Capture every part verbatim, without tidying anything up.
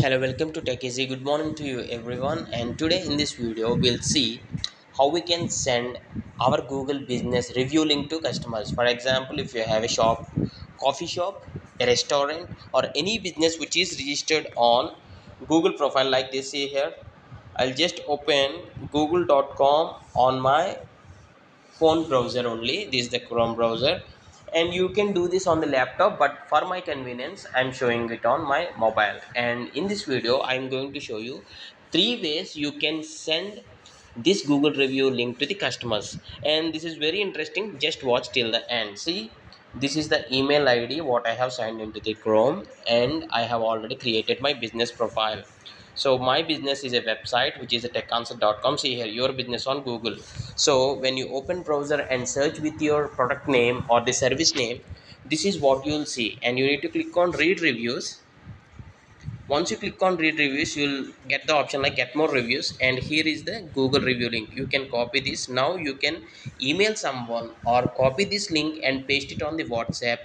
Hello, welcome to Tech Easy. Good morning to you everyone, and today in this video we'll see how we can send our Google business review link to customers. For example, if you have a shop, coffee shop, a restaurant, or any business which is registered on Google profile, like they see here. I'll just open google dot com on my phone browser only. This is the Chrome browser, and you can do this on the laptop, but for my convenience I'm showing it on my mobile. And in this video I'm going to show you three ways you can send this Google review link to the customers, and this is very interesting. Just watch till the end. See, this is the email I D what I have signed into the Chrome, and I have already created my business profile. So my business is a website which is a tech consult dot com. See here, your business on Google. So when you open browser and search with your product name or the service name, this is what you'll see, and you need to click on read reviews. Once you click on read reviews, you'll get the option like get more reviews, and here is the Google review link. You can copy this. Now you can email someone or copy this link and paste it on the WhatsApp.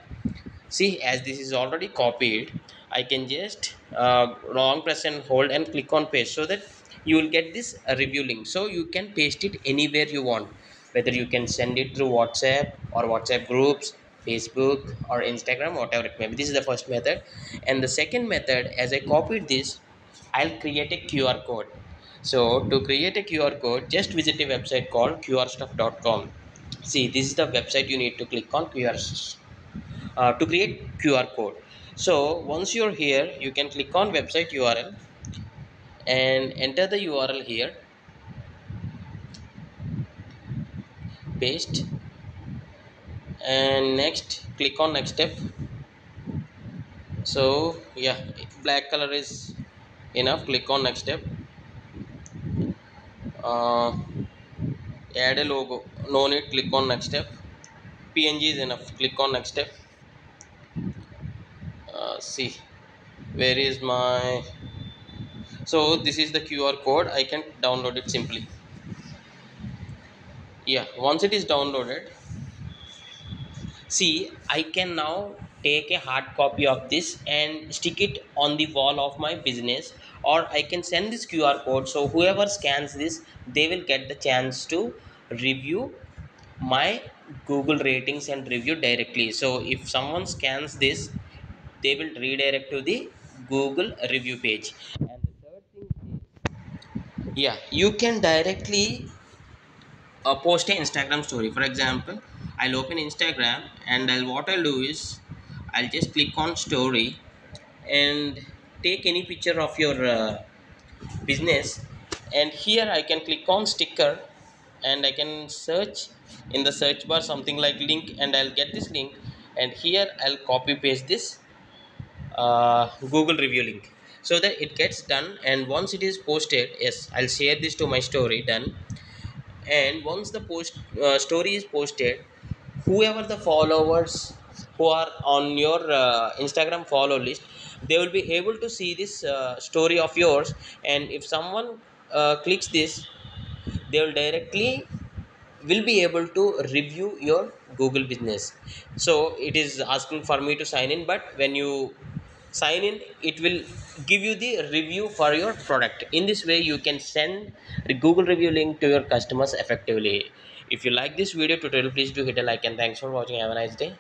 See, as this is already copied, I can just uh, long press and hold and click on paste, so that you will get this review link. So you can paste it anywhere you want, whether you can send it through WhatsApp or WhatsApp groups, Facebook or Instagram, whatever it may be. This is the first method. And the second method, as I copied this, I'll create a Q R code. So to create a Q R code, just visit a website called Q R stuff dot com. See, this is the website you need to click on Q R uh, to create Q R code. So once you're here, you can click on website U R L and enter the U R L here, paste, and next click on next step. So yeah, black color is enough. Click on next step. Uh, add a logo, no need. Click on next step. P N G is enough. Click on next step. See, where is my, so this is the Q R code. I can download it simply. Yeah, once it is downloaded, see, I can now take a hard copy of this and stick it on the wall of my business, or I can send this Q R code, so whoever scans this, they will get the chance to review my Google ratings and review directly. So if someone scans this, they will redirect to the Google review page. And the third thing is, yeah, you can directly uh, post an Instagram story. For example, I'll open Instagram, and I'll, what I'll do is, I'll just click on story and take any picture of your uh, business. And here I can click on sticker, and I can search in the search bar something like link, and I'll get this link. And here I'll copy paste this Uh, Google review link, so that it gets done. And once it is posted, yes, I'll share this to my story. Done. And once the post uh, story is posted, whoever the followers who are on your uh, Instagram follow list, they will be able to see this uh, story of yours. And if someone uh, clicks this, they will directly will be able to review your Google business. So it is asking for me to sign in, but when you sign in, it will give you the review for your product. In this way, you can send the Google review link to your customers effectively. If you like this video tutorial, please do hit a like, and thanks for watching. Have a nice day.